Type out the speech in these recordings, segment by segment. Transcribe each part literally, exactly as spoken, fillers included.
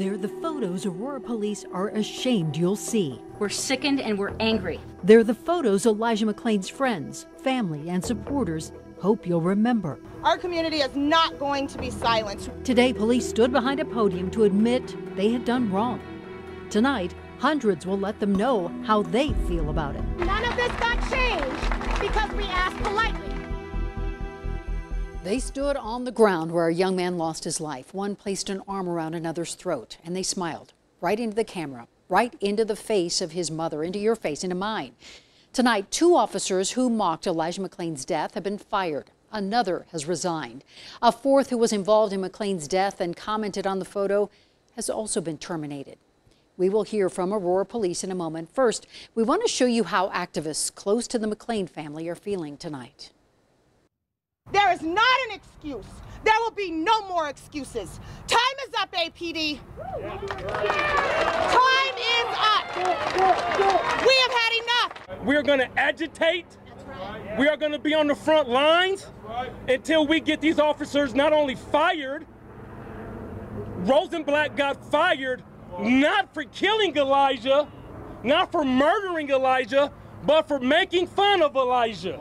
They're the photos Aurora Police are ashamed you'll see. We're sickened and we're angry. They're the photos Elijah McClain's friends, family, and supporters hope you'll remember. Our community is not going to be silenced. Today, police stood behind a podium to admit they had done wrong. Tonight, hundreds will let them know how they feel about it. None of this got changed because we asked politely. They stood on the ground where a young man lost his life. One placed an arm around another's throat, and they smiled right into the camera, right into the face of his mother, into your face, into mine. Tonight, two officers who mocked Elijah McClain's death have been fired. Another has resigned. A fourth who was involved in McClain's death and commented on the photo has also been terminated. We will hear from Aurora Police in a moment. First, we want to show you how activists close to the McClain family are feeling tonight. There is not an excuse. There will be no more excuses. Time is up, A P D. Yeah. Time is up. We have had enough. We are going to agitate. That's right. We are going to be on the front lines right. until we get these officers not only fired. Rosenblatt got fired not for killing Elijah, not for murdering Elijah, but for making fun of Elijah.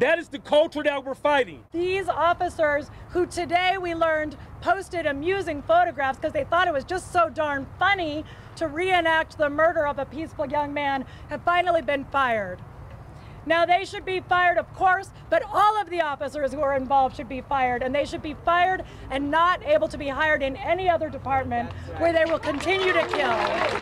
That is the culture that we're fighting. These officers who today we learned posted amusing photographs because they thought it was just so darn funny to reenact the murder of a peaceful young man have finally been fired. Now they should be fired, of course, but all of the officers who are involved should be fired, and they should be fired and not able to be hired in any other department where they will continue to kill.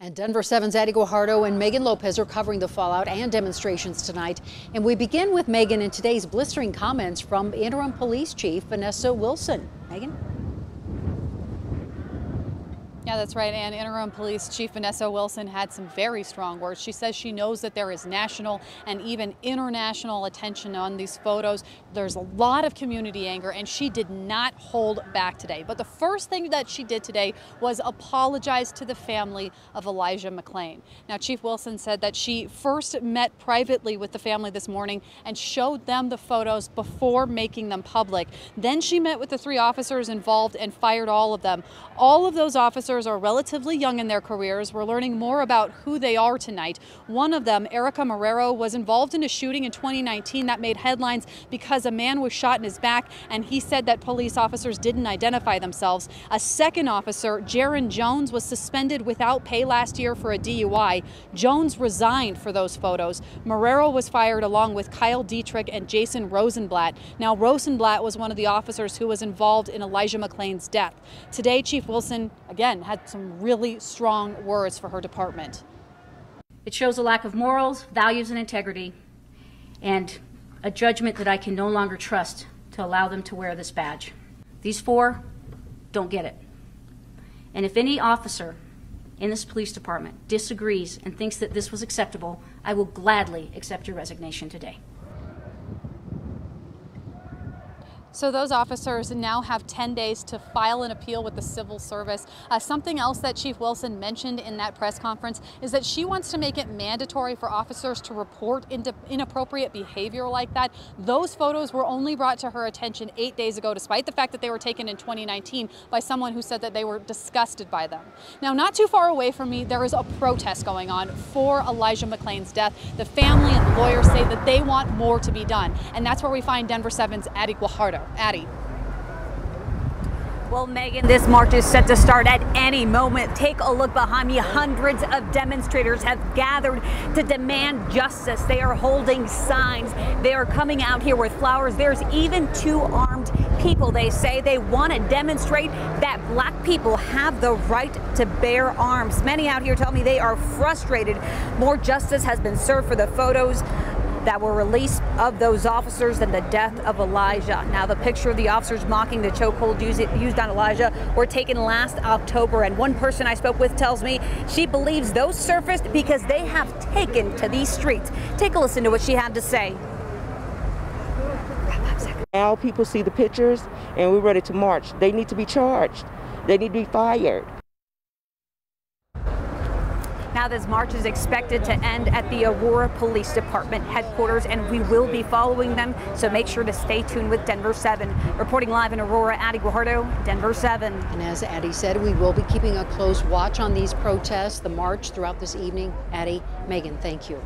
And Denver seven's Addie Guajardo and Megan Lopez are covering the fallout and demonstrations tonight. And we begin with Megan and today's blistering comments from interim police chief Vanessa Wilson. Megan? Yeah, that's right, and interim police chief Vanessa Wilson had some very strong words. She says she knows that there is national and even international attention on these photos. There's a lot of community anger, and she did not hold back today. But the first thing that she did today was apologize to the family of Elijah McClain. Now, Chief Wilson said that she first met privately with the family this morning and showed them the photos before making them public. Then she met with the three officers involved and fired all of them. All of those officers are relatively young in their careers. We're learning more about who they are tonight. One of them, Erica Marrero, was involved in a shooting in twenty nineteen that made headlines because a man was shot in his back, and he said that police officers didn't identify themselves. A second officer, Jaron Jones, was suspended without pay last year for a D U I. Jones resigned for those photos. Marrero was fired along with Kyle Dietrich and Jason Rosenblatt. Now, Rosenblatt was one of the officers who was involved in Elijah McClain's death. Today, Chief Wilson, again, had some really strong words for her department. It shows a lack of morals, values, and integrity, and a judgment that I can no longer trust to allow them to wear this badge. These four don't get it. And if any officer in this police department disagrees and thinks that this was acceptable, I will gladly accept your resignation today. So those officers now have ten days to file an appeal with the civil service. Uh, something else that Chief Wilson mentioned in that press conference is that she wants to make it mandatory for officers to report into inappropriate behavior like that. Those photos were only brought to her attention eight days ago, despite the fact that they were taken in twenty nineteen by someone who said that they were disgusted by them. Now, not too far away from me, there is a protest going on for Elijah McClain's death. The family and the lawyers say that they want more to be done, and that's where we find Denver seven's Addie Guajardo. Addie. Well, Megan, this march is set to start at any moment. Take a look behind me. Hundreds of demonstrators have gathered to demand justice. They are holding signs. They are coming out here with flowers. There's even two armed people. They say they want to demonstrate that black people have the right to bear arms. Many out here tell me they are frustrated. More justice has been served for the photos that were released of those officers and the death of Elijah. Now, the picture of the officers mocking the chokehold used on Elijah were taken last October, and one person I spoke with tells me she believes those surfaced because they have taken to these streets. Take a listen to what she had to say. Now people see the pictures and we're ready to march. They need to be charged. They need to be fired. Now this march is expected to end at the Aurora Police Department headquarters, and we will be following them, so make sure to stay tuned with Denver seven. Reporting live in Aurora, Addie Guajardo, Denver seven. And as Addie said, we will be keeping a close watch on these protests, the march throughout this evening. Addie, Megan, thank you.